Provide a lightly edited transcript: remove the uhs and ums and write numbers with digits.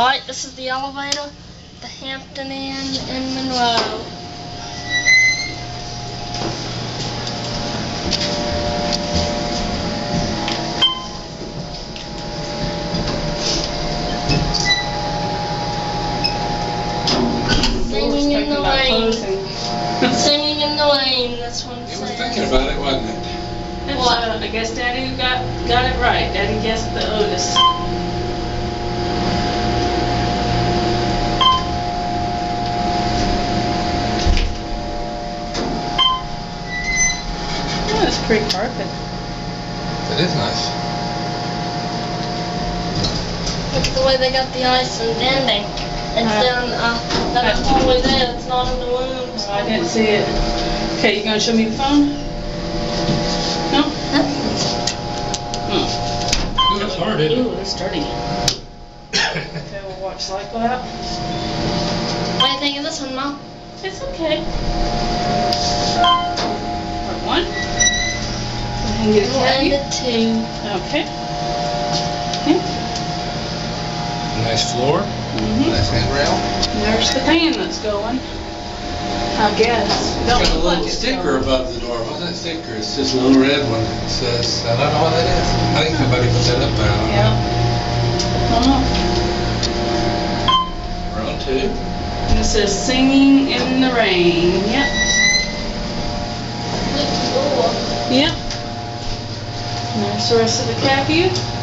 Alright, this is the elevator, the Hampton Inn in Monroe. Singing in the Rain. Singing in the Rain, that's what it says. You were thinking about it, wasn't it? Well, I guess Daddy got it right. Daddy guessed the Otis. It's pretty carpet. It is nice. Look at the way they got the ice and bending. It's down that hallway there. It's not in the room. So I didn't see it. Okay, you gonna show me the phone? No. Ooh, that's hard, isn't it? Ooh, that's dirty. Okay, we'll watch like that. What do you think of this one, Mom? It's okay. Part one. And get a two. Okay. Nice floor. Nice handrail. There's the fan that's going. I guess. It's got a little sticker above the door. What's that sticker? It's just a little red one that says, I don't know what that is. I think somebody put that up there. Yeah. I don't know. We're on two. And it says Singing in the Rain. Yep. Good door. Yep. And there's the rest of the cabin.